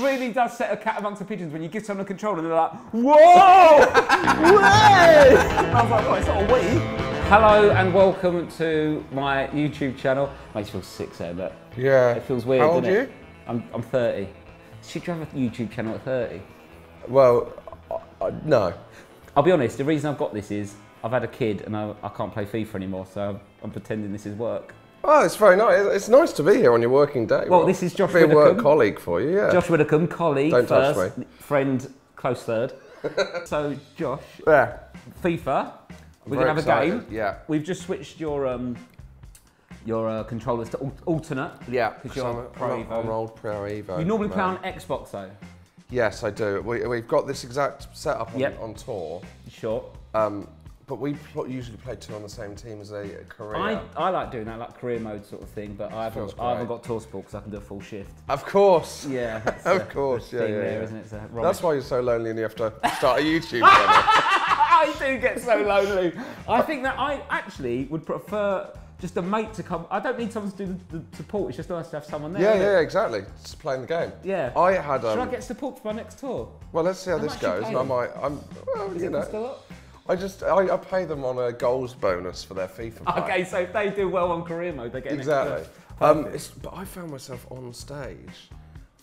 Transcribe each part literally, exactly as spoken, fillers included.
Really does set a cat amongst the pigeons when you give someone a controller and they're like, whoa! Way! And I was like, oh, it's not a Wii. Hello and welcome to my YouTube channel. Makes me feel sick there, but yeah, it feels weird. How old doesn't are it? you? I'm I'm thirty. Should you have a YouTube channel at thirty? Well, I, I, no. I'll be honest. The reason I've got this is I've had a kid and I, I can't play FIFA anymore, so I'm, I'm pretending this is work. Oh, it's very nice. It's nice to be here on your working day. Well, well this is Josh Widdicombe. Work colleague for you, yeah. Josh Widdicombe, colleague Don't first, touch me. friend close third. So Josh, yeah. FIFA. We're very gonna have excited. a game. Yeah. We've just switched your um, your uh, controllers to al alternate. Yeah. Because you're I'm, Pro I'm, Evo. I'm old Pro Evo. You normally man. play on Xbox though. Yes, I do. We, we've got this exact setup on, yep. on tour. Sure. Um, But we usually play two on the same team as a career. I, I like doing that, like career mode sort of thing, but I haven't, I haven't got tour support because I can do a full shift. Of course. Yeah. That's of a, course. Yeah, yeah, there, yeah. Isn't it? That's why you're so lonely and you have to start a YouTube channel. I do get so lonely. I think that I actually would prefer just a mate to come. I don't need someone to do the, the support. It's just nice to have someone there. Yeah, yeah, it? exactly. Just playing the game. Yeah. I had. Um, Should I get support for my next tour? Well, let's see how I'm this goes. And I might. I'm. Well, Is you it know. Still up? I just I, I pay them on a goals bonus for their FIFA pack. Okay, so if they do well on career mode, they get an exactly. Extra um, it's, but I found myself on stage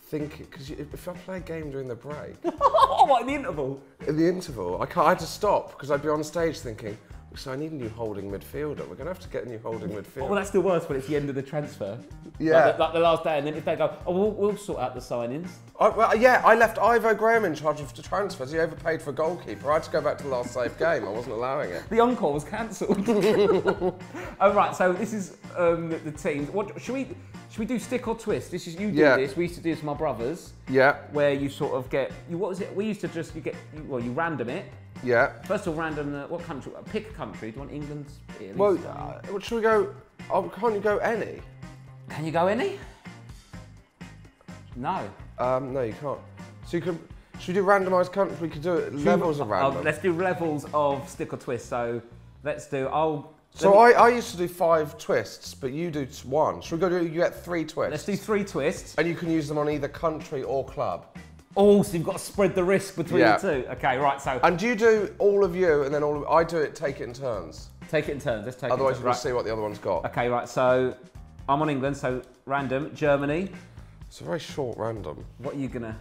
thinking because if I play a game during the break, oh, what in the interval? In the interval, I can't. I had to stop because I'd be on stage thinking, so I need a new holding midfielder. We're going to have to get a new holding midfielder. Oh, well, that's the worst when it's the end of the transfer. Yeah. Like the, like the last day, and then if they go, oh, we'll, we'll sort out the sign-ins. I, well, yeah, I left Ivo Graham in charge of the transfers. He overpaid for a goalkeeper. I had to go back to the last safe game. I wasn't allowing it. The encore was cancelled. Oh, right, so this is um, the, the teams. What, should, we, should we do stick or twist? This is You do yeah. this. We used to do this with my brothers. Yeah. Where you sort of get, you, what was it? We used to just, you get, you, well, you random it. Yeah. First of all, random. Uh, what country? Pick a country. Do you want England? Italy, well, uh, should we go? Oh, can't you go any? Can you go any? No. Um, no, you can't. So you could. Should we do randomised countries? We could do it levels we, of random. Oh, let's do levels of stick or twist. So let's do. I'll. So I, I used to do five twists, but you do one. Should we go do? You get three twists. Let's do three twists. And you can use them on either country or club. Oh, so you've got to spread the risk between yeah. the two. Okay, right, so... And do you do all of you and then all of... I do it, take it in turns. Take it in turns, let's take Otherwise it in turns. Otherwise, we'll right. see what the other one's got. Okay, right, so I'm on England, so random. Germany. It's a very short random. What are you going to...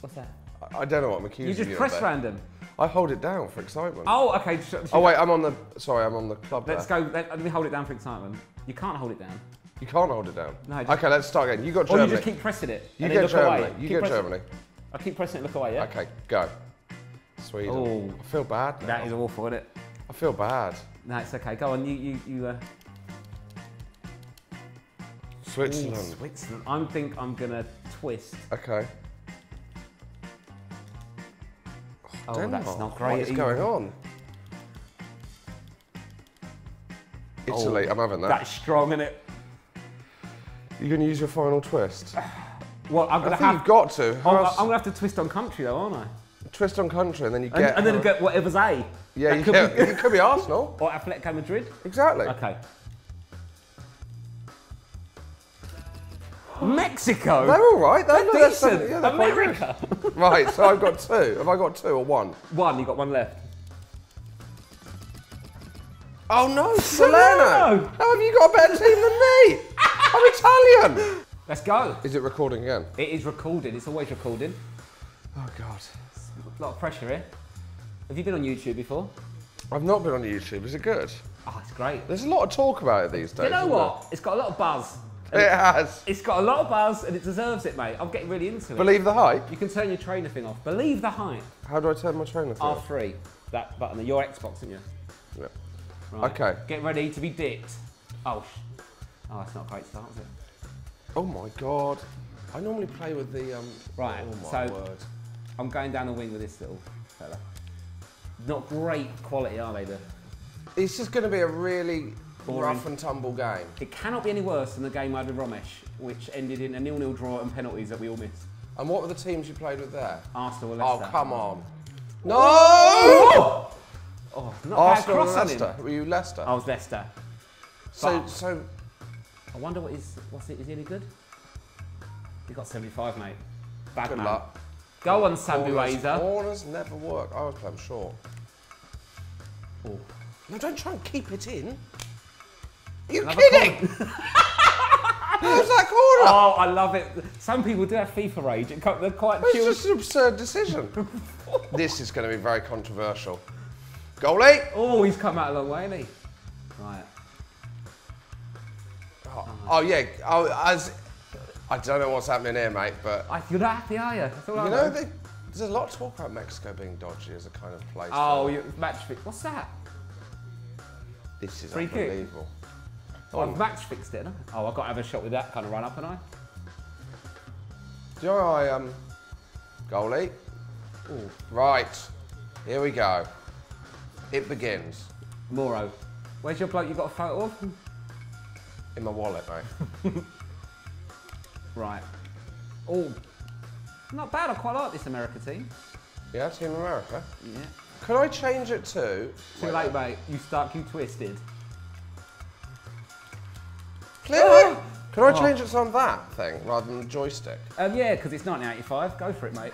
What's that? I, I don't know what I'm accusing you of. You just press random. I hold it down for excitement. Oh, okay. Sh oh, wait, I'm on the... Sorry, I'm on the club Let's there. go... Let, let me hold it down for excitement. You can't hold it down. You can't hold it down? No. Just, okay, let's start again. You got Germany. Or you just keep pressing it. You get Germany. Away. You keep get Germany. I keep pressing it, look away, yeah? Okay, go. Sweden. Ooh. I feel bad now. That is awful, isn't it? I feel bad. No, it's okay. Go on, you... you, you uh... Switzerland. Ooh, Switzerland. I think I'm going to twist. Okay. Oh, Denmark. That's not great. What is either. going on? Italy, oh, I'm having that. That's strong, isn't it? You're going to use your final twist? Well, I'm gonna I think have, you've got to. I'm, I'm going to have to twist on country, though, aren't I? Twist on country, and then you get... And, and then you get whatever's A. Yeah, you could get, be, it could be Arsenal. Or Atletico Madrid. Exactly. OK. Mexico? They're all right. They're, they're decent. They're, yeah, they're America. Right, so I've got two. Have I got two or one? One. You've got one left. Oh, no, Salerno. How have you got a better team than me? I'm Italian. Let's go. Is it recording again? It is recording. It's always recording. Oh, God. It's a lot of pressure here. Have you been on YouTube before? I've not been on YouTube. Is it good? Oh, it's great. There's a lot of talk about it these days. You know what? There? It's got a lot of buzz. It, it has. It's got a lot of buzz and it deserves it, mate. I'm getting really into it. Believe the hype? You can turn your trainer thing off. Believe the hype. How do I turn my trainer thing off? R three. That button. You're Xbox, aren't you? Yeah. Right. Okay. Get ready to be dipped. Oh, sh oh, that's not a great start, is it? Oh my God. I normally play with the, um, right, oh my so word. I'm going down the wing with this little fella. Not great quality, are they? The it's just going to be a really boring. rough and tumble game. It cannot be any worse than the game I had with Romesh, which ended in a nil-nil draw and penalties that we all missed. And what were the teams you played with there? Arsenal and Leicester. Oh, come on. No! Oh, oh not Arsenal bad and Leicester. Were you Leicester? I was Leicester. So, but, so... I wonder what is, what's it, is it any good? You got seventy-five, mate. Bad Good man. luck. Go on, Sambuweza. Corners never work. I always play them short. Oh. No, don't try and keep it in. Are you Another kidding? Where's that corner? Oh, I love it. Some people do have FIFA rage. They're quite It's curious. just an absurd decision. This is going to be very controversial. Goalie! Oh, he's come out a long way, hasn't he? Right. Oh, oh yeah. Oh, as, I don't know what's happening here, mate, but... I, you're not happy, are you? That's all you I know, they, there's a lot of talk about Mexico being dodgy as a kind of place. Oh, you, match fix. What's that? This is Free unbelievable. Kick. Oh, I've match fixed it, haven't I? Oh, I've got to have a shot with that kind of run up, and I. Do you know I, um, goalie? Ooh. Right, here we go. It begins. Moro, where's your bloke you got a photo of? In my wallet, mate. Right. Oh, not bad. I quite like this America team. Yeah, Team America. Yeah. Could I change it to? Too late, mate. You stuck. You twisted. Clearly. Can I change it on that thing rather than the joystick? Um, yeah, because it's nineteen eighty-five. Go for it, mate.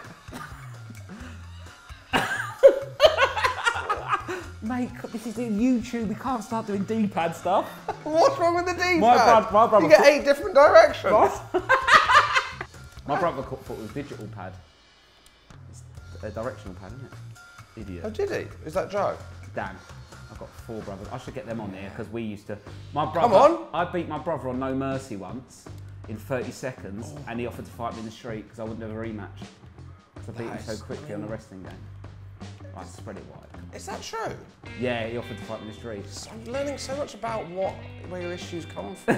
Mate, this is YouTube. We can't start doing D-pad stuff. What's wrong with the D-pad? My, brother, my brother. You get eight different directions. My brother thought it was digital pad. It's a directional pad, isn't it? Idiot. Oh, did he? Is that Joe? Damn. I've got four brothers. I should get them on there because we used to. My brother. Come on. I beat my brother on No Mercy once in thirty seconds, oh. and he offered to fight me in the street because I wouldn't have a rematch. Because I beat nice. him so quickly on a wrestling game. I spread it wide. Is that true? Yeah, he offered to fight me in the street. So I'm learning so much about what where your issues come from.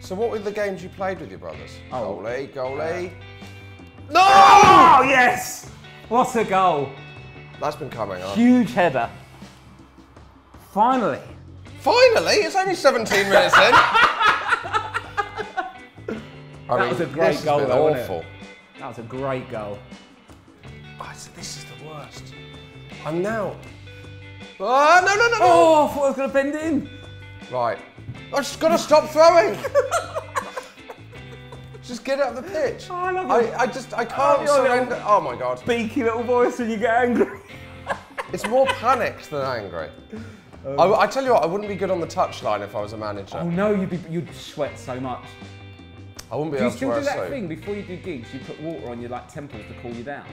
So what were the games you played with your brothers? Oh. Goalie, goalie. Uh, no! Oh yes! What a goal! That's been coming up. Huge header. Finally. Finally? It's only seventeen minutes in. I that mean, was a great this goal, has been though, awful. Wasn't it? That was a great goal. Oh, this is the worst. I'm now. Oh, no, no, no, no. Oh, I thought I was going to bend in. Right. I've just got to stop throwing. Just get out of the pitch. Oh, I love it. I, I just, I can't oh, surrender. Oh my God. Beaky little voice when you get angry. It's more panicked than angry. Um, I, I tell you what, I wouldn't be good on the touchline if I was a manager. Oh no, you'd, be, you'd sweat so much. I wouldn't be do able to wear a suit. Do you still do that thing before you do gigs, you put water on your like temples to cool you down?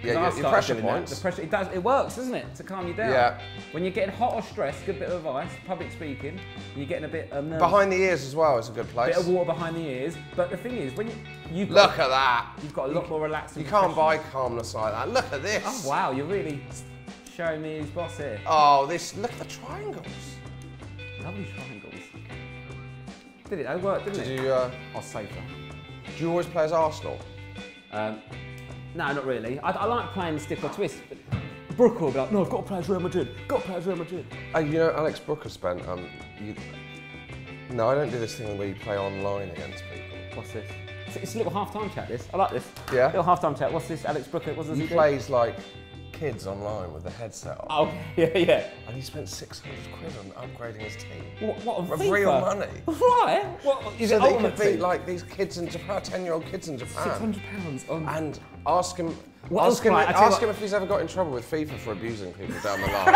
Yeah, yeah your pressure points. That, the pressure, it, does, it works, doesn't it, to calm you down? Yeah. When you're getting hot or stressed, good bit of advice, public speaking, you're getting a bit nervous. Behind the ears as well is a good place. Bit of water behind the ears, but the thing is, when you... You've got, Look at that. You've got a lot you, more relaxed. You can't buy calmness like that. Look at this. Oh, wow, you're really showing me who's boss here. Oh, this, look at the triangles. Lovely triangles. Did it, they worked, didn't Did it? Did you... Uh, oh, safer. Do you always play as Arsenal? Um, No, not really. I, I like playing the stick or twist, but Brooker will be like, no, I've got to play as Real Madrid. Got to play as Real Madrid. Uh, you know, Alex Brooker spent, um, you... No, I don't do this thing where you play online against people. What's this? It's, it's a little half-time chat, this. I like this. Yeah? Little half-time chat. What's this, Alex Brooker? What's this? He plays, like, kids online with the headset on. Oh, yeah, yeah. And he spent six hundred quid on upgrading his team. What, what on With FIFA? Real money. Right. What, is so they could beat, like, these kids in Japan, ten-year-old kids in Japan. six hundred pounds on... And ask him, what ask, him, ask what... him if he's ever got in trouble with FIFA for abusing people down the line.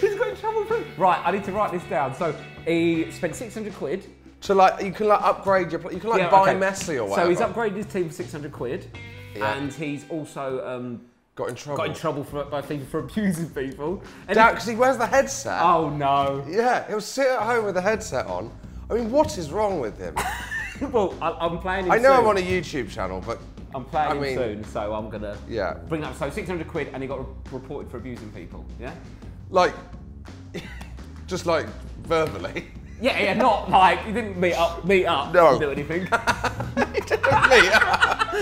He's got in trouble for... Right, I need to write this down. So, he spent six hundred quid. So, like, you can, like, upgrade your... You can, like, yeah, buy okay. Messi or whatever. So, he's upgraded his team for six hundred quid. Yeah. And he's also um, got in trouble. Got in trouble for, by FIFA for abusing people. Because he wears the headset. Oh no! Yeah, he'll sit at home with the headset on. I mean, what is wrong with him? Well, I, I'm playing. Him I know soon. I'm on a YouTube channel, but I'm playing I him mean, soon, so I'm gonna yeah bring up. So six hundred quid, and he got re reported for abusing people. Yeah, like just like verbally. Yeah, yeah, not like he didn't meet up, meet up, no. Didn't do anything. He didn't meet up.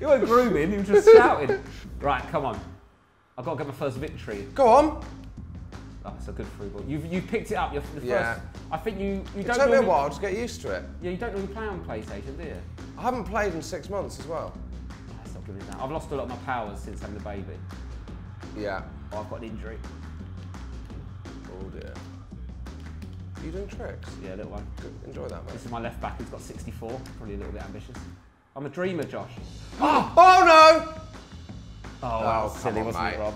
He wasn't grooming, he was just shouting. Right, come on. I've got to get my first victory. Go on. Oh, that's a good free ball. You've, you've picked it up, you're the first. Yeah. I think you, you don't It took me a while to get used to it. Yeah, you don't really play on PlayStation, do you? I haven't played in six months as well. Oh, that's not good enough. I've lost a lot of my powers since having the baby. Yeah. Oh, I've got an injury. Oh dear. Are you doing tricks? Yeah, a little one. Good. Enjoy that, mate. This is my left back who's got sixty-four. Probably a little bit ambitious. I'm a dreamer, Josh. Oh, oh no! Oh, oh that was silly, on, wasn't mate. it, Rob?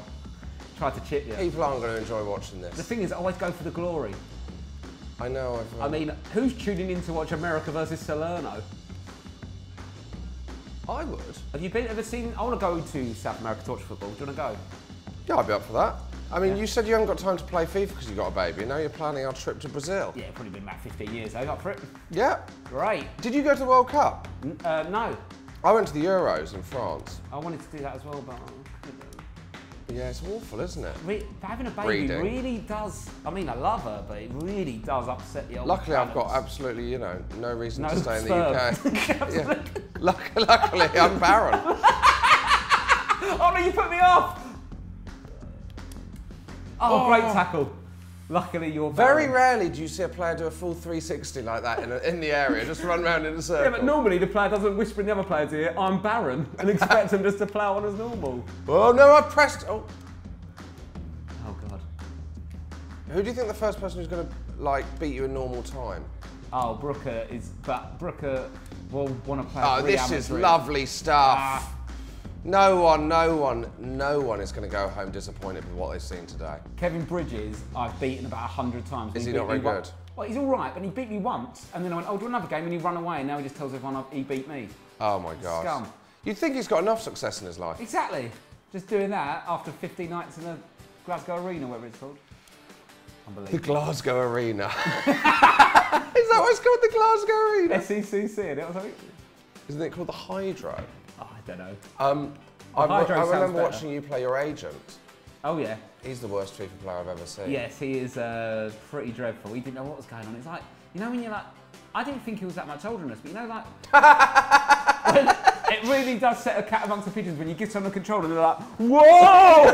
Tried to chip you. People aren't going to enjoy watching this. The thing is, I always go for the glory. I know. I've, I mean, who's tuning in to watch America versus Salerno? I would. Have you been ever seen? I want to go to South America to watch football. Do you want to go? Yeah, I'd be up for that. I mean, yeah. You said you haven't got time to play FIFA because you've got a baby. Now you're planning our trip to Brazil. Yeah, probably been about fifteen years though. Up for it? Yeah. Great. Did you go to the World Cup? N uh, no. I went to the Euros in France. I wanted to do that as well, but I couldn't. Yeah, it's awful, isn't it? Re having a baby Reading. really does. I mean, I love her, but it really does upset the old. Luckily, planets. I've got absolutely, you know, no reason no to stay in the U K. Yeah. Luckily, luckily, I'm barren. Oh no, you put me off. Oh, oh, great tackle. Luckily, you're very barren. Rarely do you see a player do a full three sixty like that in, a, in the area, just run round in a circle. Yeah, but normally the player doesn't whisper in the other player's ear, I'm barren, and expect them just to plough on as normal. Oh no, I pressed. Oh. Oh God. Who do you think the first person who's going to like beat you in normal time? Oh, Brooker is. But Brooker will want to play. Oh, this is lovely stuff. Ah. No one, no one, no one is going to go home disappointed with what they've seen today. Kevin Bridges, I've beaten about a hundred times. Is he, he not very good? Once. Well, he's all right, but he beat me once, and then I went, oh, do another game, and he ran away, and now he just tells everyone he beat me. Oh my gosh. Scum. You'd think he's got enough success in his life. Exactly. Just doing that after fifty nights in the Glasgow Arena, whatever it's called. Unbelievable. The Glasgow Arena. Is that what it's called, the Glasgow Arena? S E C C, and it was like... Isn't it called the Hydro? Oh, I don't know. Um, I, I remember better. watching you play your agent. Oh yeah. He's the worst FIFA player I've ever seen. Yes, he is uh, pretty dreadful. He didn't know what was going on. It's like, you know when you're like, I didn't think he was that much older than us, but you know like, it really does set a cat amongst the pigeons when you get on the controller and they're like, whoa,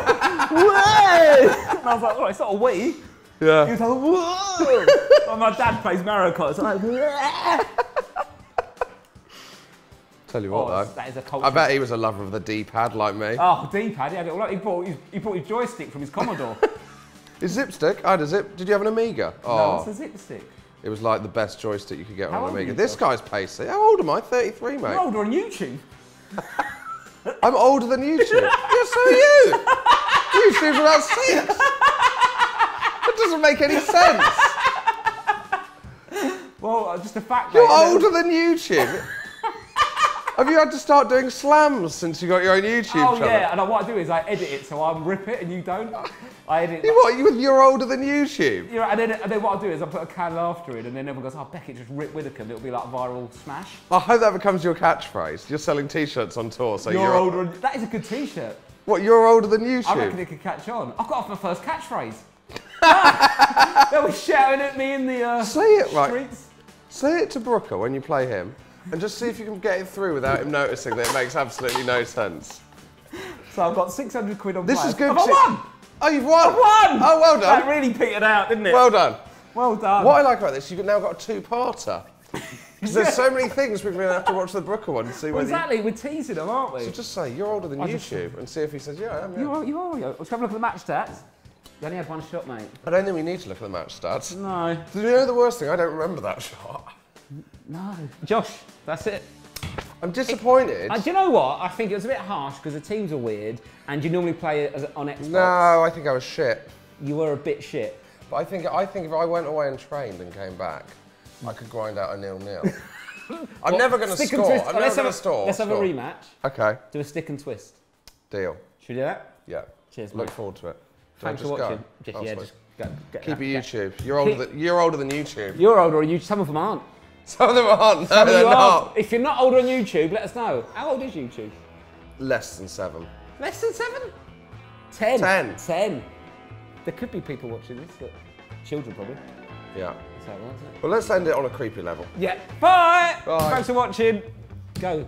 way! And I was like, oh, it's not a wee. Yeah. He was like, whoa! Well, my dad plays Mario Kart, so I'm like, tell you what, oh, though, that is a culture. I bet he was a lover of the D-pad like me. Oh, D-pad, he had it all up. He bought his, he bought his joystick from his Commodore. His zip stick? I had a zip. Did you have an Amiga? Oh. No, it's a zip stick. It was like the best joystick you could get How on an Amiga. This guy's pacey. How old am I? thirty-three, mate. You're older on YouTube. I'm older than YouTube. Yeah, so are you. YouTube's about six. That doesn't make any sense. Well, just a fact. You're mate, older than YouTube. Have you had to start doing slams since you got your own YouTube channel? Oh yeah, and I, what I do is I edit it so I rip it and you don't. I edit. You like, what? You're older than YouTube. Yeah, and then, and then what I do is I put a candle after it, and then everyone goes, "Oh, Beckett just ripped Widdicombe." It'll be like a viral smash. I hope that becomes your catchphrase. You're selling T-shirts on tour, so you're, you're older. Than, that is a good T-shirt. What? You're older than YouTube. I reckon it could catch on. I got off my first catchphrase. Ah, they were shouting at me in the uh, say it streets. Right. Say it to Brooker when you play him. And just see if you can get it through without him noticing that it makes absolutely no sense. So I've got six hundred quid on this players. Is good. Have I won? Oh, you've won. I've won. Oh, well done. That really petered out, didn't it? Well done. Well done. What I like about this, you've now got a two-parter. Because yeah. There's so many things we're going to have to watch the Brooker one to see well, whether exactly, you... we're teasing him, aren't we? So just say, you're older than I YouTube, just... and see if he says, yeah, I am. Yeah. You are, you are. Let's have a look at the match stats. You only had one shot, mate. I don't think we need to look at the match stats. No. Do you know the worst thing? I don't remember that shot. No. Josh, that's it. I'm disappointed. It, uh, do you know what? I think it was a bit harsh because the teams are weird and you normally play it as, on Xbox. No, I think I was shit. You were a bit shit. But I think, I think if I went away and trained and came back, I could grind out a nil-nil. I'm well, never going to score. I'm oh, never going to score. Let's have score. a rematch. Okay. Do a stick and twist. Deal. Should we do that? Yeah. Cheers, Look mate. forward to it. Do Thanks for watching. Just, oh, yeah, just go, get Keep that. it YouTube. Yeah. You're, older Keep, than, you're older than YouTube. You're older than YouTube. Some of them aren't. Some of them aren't. No, they're not. If you're not older on YouTube, let us know. How old is YouTube? Less than seven. Less than seven? Ten. Ten. Ten. There could be people watching this, but children probably. Yeah. That's how it works, isn't it? Well, let's end it on a creepy level. Yeah. Bye. Bye. Thanks for watching. Go.